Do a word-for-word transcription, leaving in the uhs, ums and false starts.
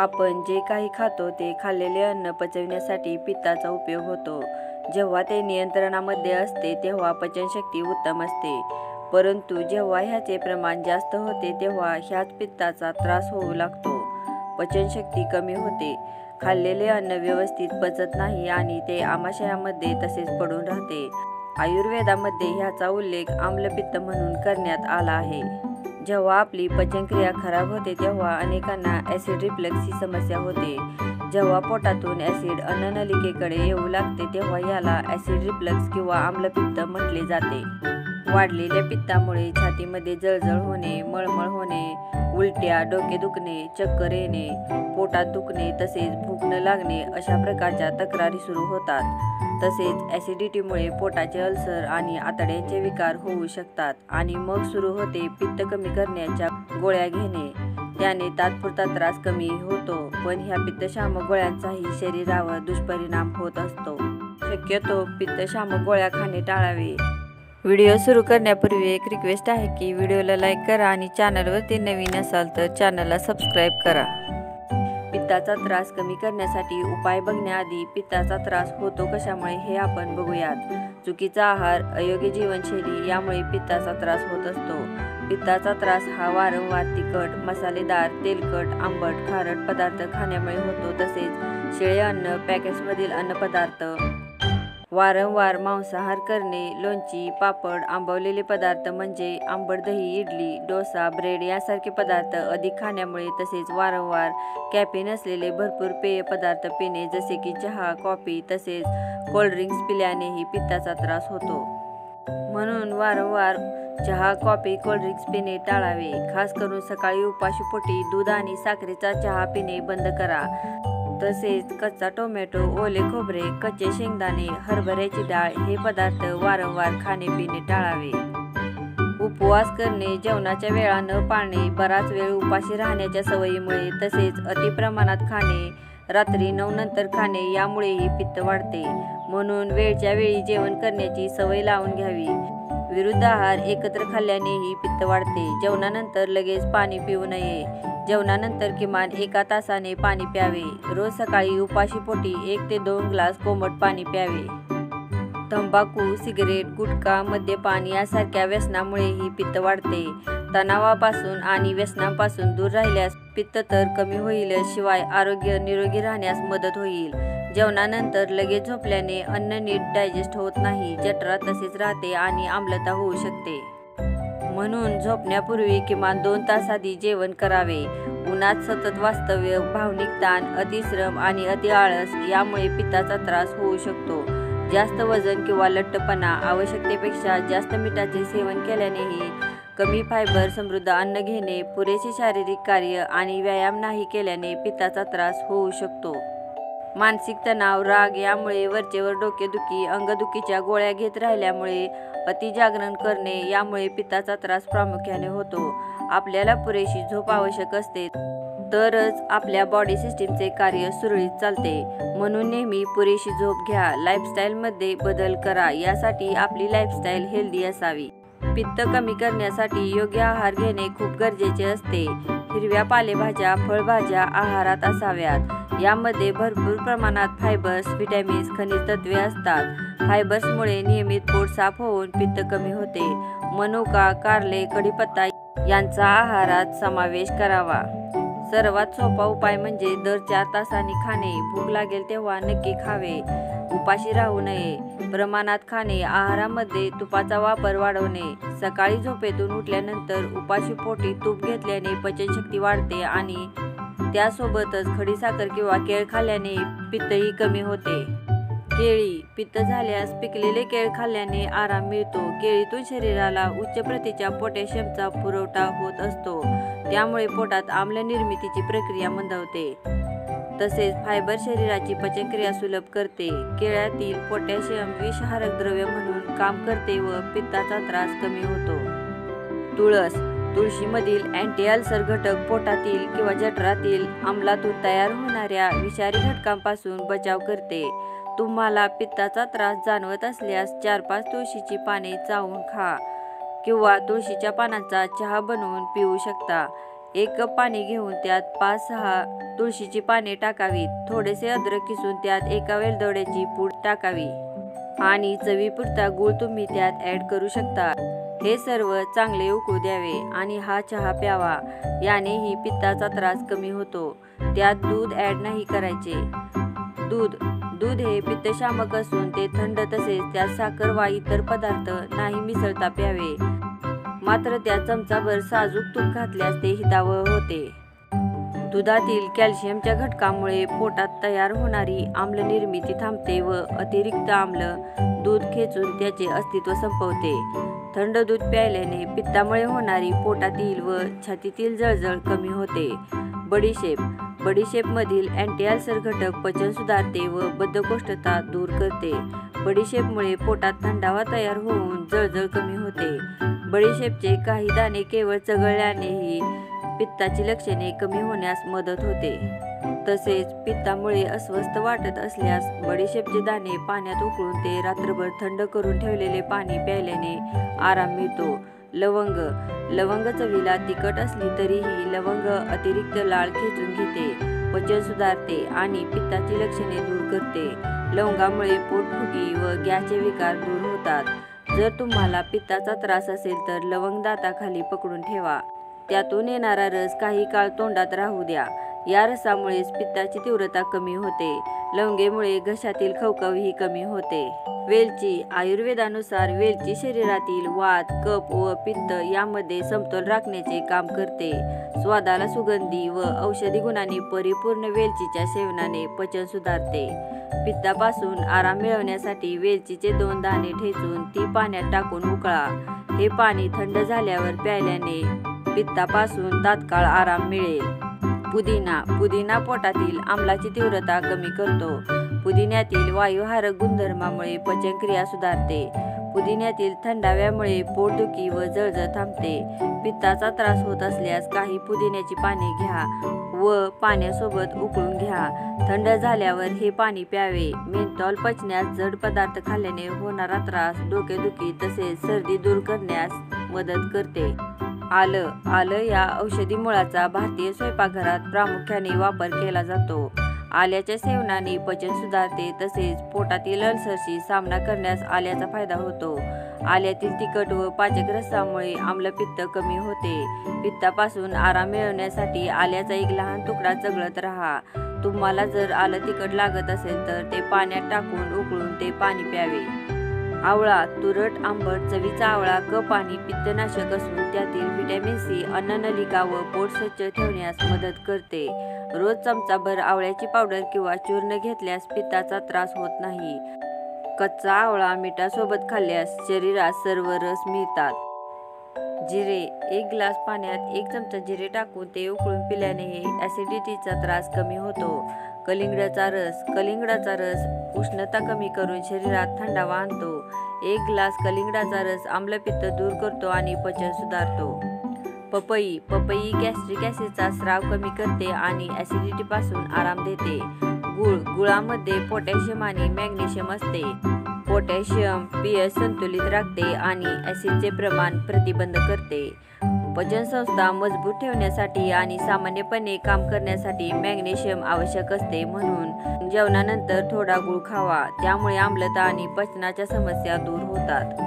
आपण जे काही खातो ते खाल्लेले अन्न पचविण्यासाठी पित्ताचा उपयोग होतो. जेव्हा ते नियंत्रणामध्ये असते तेव्हा पचनशक्ती उत्तम असते, परंतु जेव्हा ह्याचे प्रमाण जास्त होते तेव्हा ह्याच पित्ताचा त्रास होऊ लागतो. पचनशक्ती कमी होते, खाल्लेले अन्न व्यवस्थित पचत नाही आणि ते आमाशयामध्ये तसेच पडून राहते. आयुर्वेदामध्ये ह्याचा उल्लेख आम्लपित्त म्हणून करण्यात आला आहे. जेव्हा आपली पचनक्रिया खराब होते तेव्हा अनेकांना ॲसिड रिफ्लक्स ही समस्या होते. जेव्हा पोटातून ॲसिड अन्ननलिकेकडे येऊ लागते तेव्हा याला ॲसिड रिफ्लक्स किंवा आम्लपित्त म्हटले जाते. वाढलेल्या पित्तामुळे छातीमध्ये जळजळ होणे, मळमळ होणे, उलट्या, डोके दुखणे, चक्कर येणे, पोटात दुखणे तसेच भूक न लागणे अशा प्रकारच्या तक्रारी सुरू होतात. तसेच ॲसिडिटीमुळे पोटाचे अल्सर आणि आतड्यांचे विकार होऊ शकतात. आणि मग सुरू होते पित्त कमी करण्याच्या गोळ्या घेणे. त्याने तात्पुरता त्रास कमी होतो, पण ह्या पित्तशामक गोळ्यांचाही शरीरावर दुष्परिणाम होत असतो. शक्यतो पित्तशामक गोळ्या खाणे टाळावे. व्हिडिओ सुरू करण्यापूर्वी एक रिक्वेस्ट आहे की व्हिडिओला लाईक करा आणि चॅनलवरती नवीन असाल तर चॅनलला सबस्क्राईब करा. पित्ताचा त्रास कमी करण्यासाठी उपाय बघण्याआधी पित्ताचा त्रास होतो कशामुळे हे आपण बघूयात. चुकीचा आहार, अयोग्य जीवनशैली यामुळे पित्ताचा त्रास होत असतो. पित्ताचा त्रास हा वारंवार तिखट, मसालेदार, तेलकट, आंबट, खारट पदार्थ खाण्यामुळे होतो. तसेच शिळे अन्न, पॅकेट्समधील अन्नपदार्थ, वारंवार मांसाहार करणे, लोणची, पापड, आंबवलेले पदार्थ म्हणजे आंबट दही, इडली, डोसा, ब्रेड यासारखे पदार्थ अधिक खाण्यामुळे तसेच वारंवार कॅफेन असलेले भरपूर पेय पदार्थ पिणे जसे की चहा, कॉफी तसेच कोल्ड्रिंक्स पिल्यानेही पित्ताचा त्रास होतो. म्हणून वारंवार चहा, कॉफी, कोल्ड्रिंक्स पिणे टाळावे. खास करून सकाळी उपाशीपोटी दूध आणि साखरेचा चहा पिणे बंद करा. तसेच कच्चा टोमॅटो, ओले खोबरे, कच्चे शेंगदाणे, हरभऱ्याची डाळ हे पदार्थ वारंवार खाणे पिणे टाळावे. उपवास करणे, जेवणाच्या वेळा न पाळणे, बराच वेळ उपाशी राहण्याच्या सवयीमुळे तसेच अतिप्रमाणात खाणे, रात्री नऊ नंतर खाणे यामुळेही पित्त वाढते. म्हणून वेळच्या वेळी जेवण करण्याची सवय लावून घ्यावी. विरुद्ध आहार एकत्र खाल्ल्यानेही पित्त वाढते. जेवणानंतर लगेच पाणी पिऊ नये. जेवणानंतर किमान एका तासाने पाणी प्यावे. रोज सकाळी उपाशीपोटी एक ते दोन ग्लास कोमट पाणी प्यावे. तंबाखू, सिगरेट, गुटखा, मद्यपान यासारख्या व्यसनामुळेही पित्त वाढते. तणावापासून आणि व्यसनापासून दूर राहिल्यास पित्त तर कमी होईल, शिवाय आरोग्य निरोगी राहण्यास मदत होईल. जेवणानंतर लगेच झोपल्याने अन्न नीट डायजेस्ट होत नाही, जठरात तसेच राहते आणि आम्लता होऊ शकते. म्हणून झोपण्यापूर्वी किमान दोन तास आधी जेवण करावे. उन्हात सतत वास्तव्य, भावनिक ताण, अतिश्रम आणि अतिआळस यामुळे पित्ताचा त्रास होऊ शकतो. जास्त वजन किंवा लठ्ठपणा, आवश्यकतेपेक्षा जास्त मिठाचे सेवन केल्यानेही, कमी फायबर समृद्ध अन्न घेणे, पुरेसे शारीरिक कार्य आणि व्यायाम नाही केल्याने पित्ताचा त्रास होऊ शकतो. मानसिक तणाव, राग यामुळे वरचेवर डोकेदुखी, अंगदुखीच्या गोळ्या घेत राहिल्यामुळे, अतिजागरण करणे यामुळे पित्ताचा त्रास प्रामुख्याने होतो. आपल्याला पुरेशी झोप आवश्यक असते तरच आपल्या बॉडी सिस्टीमचे कार्य सुरळीत चालते. म्हणून नेहमी पुरेशी झोप घ्या. लाईफस्टाईलमध्ये बदल करा. यासाठी आपली लाईफस्टाईल हेल्दी असावी. पित्त कमी करण्यासाठी योग्य आहार घेणे खूप गरजेचे असते. हिरव्या पालेभाज्या, फळभाज्या आहारात असाव्यात. यामध्ये भरपूर प्रमाणात फायबर्स, व्हिटॅमिन्स, खनिज तत्वे असतात. फायबर्समुळे नियमित पोट साफ होऊन पित्त कमी होते. मनुका, कारले, कढीपत्ता यांचा आहारात समावेश करावा. सर्वात सोपा उपाय म्हणजे दर चार तासांनी खाणे. भूक लागेल तेव्हा नक्की खावे. उपाशी राहू नये. प्रमाणात खाणे. आहारामध्ये तुपाचा वापर वाढवणे. सकाळी झोपेतून उठल्यानंतर उपाशीपोटी तूप घेतल्याने पचनशक्ती वाढते आणि त्यासोबतच खडीसाखर किंवा केळ खाल्ल्याने पित्तही कमी होते. केळी, पित्त झाल्यास पिकलेले केळ खाल्ल्याने आराम मिळतो. केळीतून शरीराला उच्च प्रतीच्या पोटॅशियमचा पुरवठा होत असतो, त्यामुळे पोटात आम्ल निर्मितीची प्रक्रिया मंदावते. तसेच फायबर शरीराची पचनक्रिया सुलभ करते. केळ्यातील पोटॅशियम विषारक द्रव्य म्हणून काम करते व पित्ताचा त्रास कमी होतो. तुळस, तुळशीमधील अँटी अल्सर घटक पोटातील किंवा जठरातील आम्लातून तयार होणाऱ्या विषारी घटकांपासून बचाव करते. तुम्हाला पित्ताचा त्रास जाणवत असल्यास चार पाच तुळशीची पाने चावून खा किंवा तुळशीच्या पानांचा चहा बनवून पिऊ शकता. एक कप पाणी घेऊन त्यात पाच सहा तुळशीची पाने टाकावीत. थोडेसे अद्रक किसून त्यात एका वेलदोड्याची पूड टाकावी आणि चवीपुरता गूळ तुम्ही त्यात ऍड करू शकता. हे सर्व चांगले उकळू द्यावे आणि हा चहा प्यावा. यानेही पित्ताचा त्रास कमी होतो. त्यात दूध ऍड नाही करायचे. दूध दूध हे पित्तशामक असून ते थंड तसेच त्यात साखर वा इतर पदार्थ नाही मिसळता प्यावे. मात्र त्या चमचाभर साजूक तूप घातल्यास ते हितावह होते. दुधातील कॅल्शियमच्या घटकामुळे पोटात तयार होणारी आम्ल निर्मिती थांबते व अतिरिक्त आम्ल दूध खेचून त्याचे अस्तित्व संपवते. थंड दूध प्यायल्याने पित्तामुळे होणारी पोटातील व छातीतील जळजळ कमी होते. बडीशेप बडीशेपमधील अँटीअल्सर घटक पचन सुधारते व बद्धकोष्ठता दूर करते. बडीशेपमुळे पोटात थंडावा तयार होऊन जळजळ कमी होते. बडीशेपचे काही दाणे केवळ चघळल्यानेही पित्ताची लक्षणे कमी होण्यास मदत होते. तसेच पित्तामुळे अस्वस्थ वाटत असल्यास बडीशेपचे दाणे पाण्यात उकळून ते रात्रभर थंड करून ठेवलेले पाणी प्यायल्याने आराम मिळतो. लवंग लवंग चवीला तिखट असली तरीही लवंग अतिरिक्त लाळ खेचून घेते, पचन सुधारते आणि पित्ताची लक्षणे दूर करते. लवंगामुळे पोटफुगी व गॅसचे विकार दूर होतात. जर तुम्हाला पित्ताचा त्रास असेल तर लवंग दाताखाली पकडून ठेवा. त्यातून येणारा रस काही काळ तोंडात राहू द्या. या रसामुळेच पित्ताची तीव्रता कमी होते. लवंगेमुळे घशातील खवखवही कमी होते. वेलची आयुर्वेदानुसार वेलची शरीरातील वात, कफ व पित्त यामध्ये समतोल राखण्याचे काम करते. स्वादाला सुगंधी व औषधी गुणांनी परिपूर्ण वेलचीच्या सेवनाने पचन सुधारते. पित्तापासून आराम मिळवण्यासाठी वेलचीचे दोन दाणे ठेचून ती पाण्यात टाकून उकळा. हे पाणी थंड झाल्यावर प्यायल्याने पित्तापासून तात्काळ आराम मिळेल. पुदिना पुदिना पोटातील आम्लाची तीव्रता कमी करतो. पुदिन्यातील वायुहारक गुणधर्मामुळे पचनक्रिया सुधारते. पुदिन्यातील थंडाव्यामुळे पोटदुखी व जळजळ थांबते. पित्ताचा त्रास होत असल्यास काही पुदिन्याची पाने घ्या व पाण्यासोबत उकळून घ्या. थंड झाल्यावर हे पाणी प्यावे. मेंटॉल पचण्यास, जड पदार्थ खाल्ल्याने होणारा त्रास, डोकेदुखी तसेच सर्दी दूर करण्यास मदत करते. आलं आलं या औषधी मुळाचा भारतीय स्वयंपाकघरात प्रामुख्याने वापर केला जातो. आल्याच्या सेवनाने पचन सुधारते तसेच पोटातील अल्सरशी सामना करण्यास आल्याचा फायदा होतो. आल्यातील तिखट व पाचक रसामुळे आम्लपित्त कमी होते. पित्तापासून आराम मिळवण्यासाठी आल्याचा एक लहान तुकडा चघळत राहा. तुम्हाला जर आलं तिखट लागत असेल तर ते पाण्यात टाकून उकळून ते पाणी प्यावे. आवळा तुरट आंबट चवीचा आवळा कफ आणि पित्तनाशक असून त्यातील व्हिटॅमिन सी अन्ननलिका व पोट स्वच्छ ठेवण्यास मदत करते. रोज चमचाभर आवळ्याची पावडर किंवा चूर्ण घेतल्यास पित्ताचा त्रास होत नाही. कच्चा आवळा मिठासोबत खाल्ल्यास शरीरात सर्व रस मिळतात. जिरे एक ग्लास पाण्यात एक चमचा जिरे टाकून ते उकळून पिल्याने ॲसिडिटीचा त्रास कमी होतो. कलिंगडाचा रस कलिंगडाचा रस उष्णता कमी करून शरीरात थंडावा आणतो. एक ग्लास कलिंगडाचा रस आम्लपित्त दूर करतो आणि पचन सुधारतो. पपई पपई गॅस्ट्रिक ॲसिडचा स्राव कमी करते आणि ॲसिडिटीपासून आराम देते. गुळ गुळामध्ये पोटॅशियम आणि मॅग्नेशियम असते. पोटॅशियम पीएच संतुलित राखते आणि ॲसिडचे प्रमाण प्रतिबंध करते. पचनसंस्था मजबूत ठेवण्यासाठी आणि सामान्यपणे काम करण्यासाठी मॅग्नेशियम आवश्यक असते. म्हणून जेवणानंतर थोडा गुळ खावा. त्यामुळे आम्लता आणि पचनाच्या समस्या दूर होतात.